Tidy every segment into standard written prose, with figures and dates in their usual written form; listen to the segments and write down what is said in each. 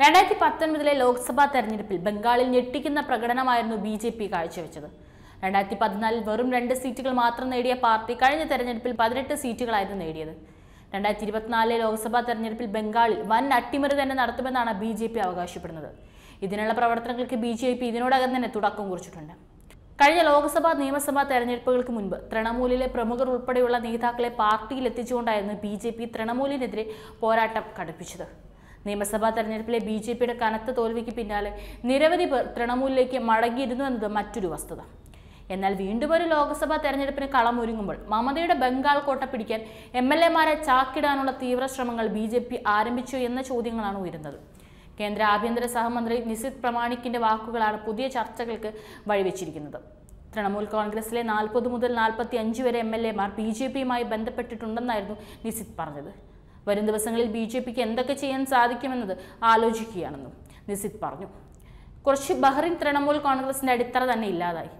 2019 ലോക്സഭാ തെരഞ്ഞെടുപ്പിൽ ബംഗാളിൽ ഞെട്ടിക്കുന്ന പ്രകടനമായിരുന്നു ബിജെപി കാഴ്ചവെച്ചത്. 2014 വെറും 2 സീറ്റുകൾ മാത്രം നേടിയ പാർട്ടി കഴിഞ്ഞ തെരഞ്ഞെടുപ്പിൽ 18 സീറ്റുകളായിരുന്നു നേടിയത്. 2024 ലോക്സഭാ തെരഞ്ഞെടുപ്പിൽ ബംഗാളിൽ വൻ അട്ടിമറി തന്നെ നടത്തുമെന്നാണ് ബിജെപി അവകാശപ്പെടുന്നത്. ഇതിനുള്ള പ്രവർത്തനങ്ങൾക്ക് ബിജെപി ഇതിനോടകം തന്നെ തുടക്കം കുറിച്ചിട്ടുണ്ട്. കഴിഞ്ഞ ലോക്സഭാ നിയമസഭാ തെരഞ്ഞെടുപ്പുകൾക്ക് മുൻപ് തൃണമൂലിലെ പ്രമുഖർ ഉൾപ്പെടെയുള്ള നേതാക്കളെ പാർട്ടിയിൽ എത്തിച്ചുകൊണ്ടായിരുന്നു ബിജെപി തൃണമൂലിനെതിരെ പോരാട്ടം കടുപ്പിച്ചത്. നിയമസഭാ തെരഞ്ഞെടുപ്പിലെ ബിജെപിയുടെ കനത്ത തോൽവിക്ക് പിന്നാലെ നിരവധി പേർ തൃണമൂലിലേക്ക് മടങ്ങിയിരുന്നു എന്നത് മറ്റൊരു വസ്തുത. എന്നാൽ വീണ്ടും ഒരു ലോക്സഭാ തെരഞ്ഞെടുപ്പിന് കളമൊരുങ്ങുമ്പോൾ മമതയുടെ ബംഗാൾ കോട്ട പിടിക്കാൻ MLA മാരെ ചാക്കിടാനുള്ള തീവ്ര ശ്രമങ്ങൾ BJP ആരംഭിച്ചു എന്ന ചോദ്യങ്ങളാണ് ഉയരുന്നത്. കേന്ദ്ര ആഭ്യന്തര സഹമന്ത്രി നിസിത് പ്രമാണിക്കിന്റെ വാക്കുകളാണ് പുതിയ ചർച്ചകൾക്ക് വഴിവെച്ചിരിക്കുന്നത്. തൃണമൂൽ കോൺഗ്രസിലെ 40 മുതൽ 45 വരെ MLA മാർ BJPയുമായി ബന്ധപ്പെട്ടിട്ടുണ്ടെന്നായിരുന്നു നിസിത് പറഞ്ഞത്. വരും ദിവസങ്ങളിൽ BJPക്ക് എന്തൊക്കെ ചെയ്യാൻ സാധിക്കുമെന്നത് ആലോചിക്കുകയാണെന്നും നിസിത് പറഞ്ഞു. കുറച്ച് ബഹ്റിൻ തൃണമൂൽ കോൺഗ്രസിന്റെ അടിത്തറ തന്നെ ഇല്ലാതായി.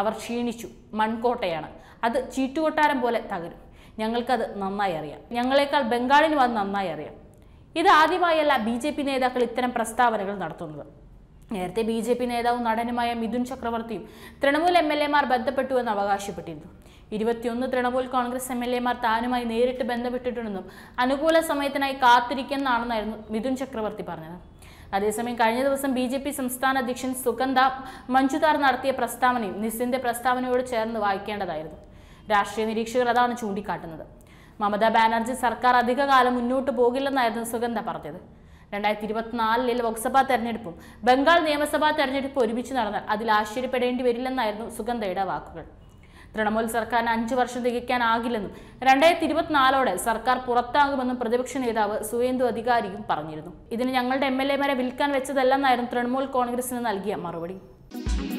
അവർ ക്ഷീണിച്ചു. മൺകോട്ടയാണ് അത്. ചീട്ടുകൊട്ടാരം പോലെ തകരും. ഞങ്ങൾക്കത് നന്നായി അറിയാം. ഞങ്ങളെക്കാൾ ബംഗാളിനും അത് നന്നായി അറിയാം. ഇതാദ്യമായല്ല BJP നേതാക്കൾ ഇത്തരം പ്രസ്താവനകൾ നടത്തുന്നത്. നേരത്തെ BJP നേതാവും നടനുമായ മിഥുൻ ചക്രവർത്തിയും തൃണമൂൽ MLA മാർ ബന്ധപ്പെട്ടുവെന്ന് അവകാശപ്പെട്ടിരുന്നു. 21 തൃണമൂൽ കോൺഗ്രസ് MLA മാർ താനുമായി നേരിട്ട് ബന്ധപ്പെട്ടിട്ടുണ്ടെന്നും അനുകൂല സമയത്തിനായി കാത്തിരിക്കുന്നാണെന്നായിരുന്നു മിഥുൻ ചക്രവർത്തി പറഞ്ഞത്. അതേസമയം കഴിഞ്ഞ ദിവസം BJP സംസ്ഥാന അധ്യക്ഷൻ സുഗന്ധ മഞ്ജുദാർ നടത്തിയ പ്രസ്താവനയും നിസിന്റെ പ്രസ്താവനയോട് ചേർന്ന് വായിക്കേണ്ടതായിരുന്നു. രാഷ്ട്രീയ നിരീക്ഷകർ അതാണ് ചൂണ്ടിക്കാട്ടുന്നത്. മമതാ ബാനർജി സർക്കാർ അധികകാലം മുന്നോട്ട് പോകില്ലെന്നായിരുന്നു സുഗന്ധ പറഞ്ഞത്. 2024 ലോക്സഭാ തെരഞ്ഞെടുപ്പും ബംഗാൾ നിയമസഭാ തെരഞ്ഞെടുപ്പ് ഒരുമിച്ച് നടന്നാൽ അതിൽ ആശ്ചര്യപ്പെടേണ്ടി വരില്ലെന്നായിരുന്നു സുഗന്ധയുടെ വാക്കുകൾ. തൃണമൂൽ സർക്കാരിന് 5 വർഷം തികയ്ക്കാനാകില്ലെന്നും 2024ഓടെ സർക്കാർ പുറത്താകുമെന്നും പ്രതിപക്ഷ നേതാവ് സുവേന്ദു അധികാരിയും പറഞ്ഞിരുന്നു. ഇതിന് ഞങ്ങളുടെ MLA മാരെ വിൽക്കാൻ വെച്ചതല്ലെന്നായിരുന്നു തൃണമൂൽ കോൺഗ്രസിന് നൽകിയ മറുപടി.